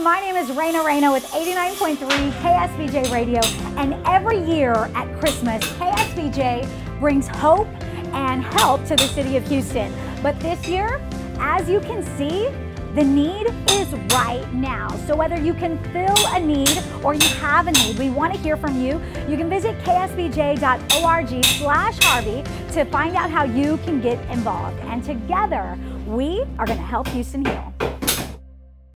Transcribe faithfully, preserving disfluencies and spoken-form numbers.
everyone, my name is Raina Raina with eighty-nine point three K S B J Radio, and every year at Christmas, K S B J brings hope and help to the city of Houston. But this year, as you can see, the need is right now. So whether you can fill a need or you have a need, we want to hear from you. You can visit K S B J dot org slash Harvey to find out how you can get involved. And together, we are going to help Houston heal.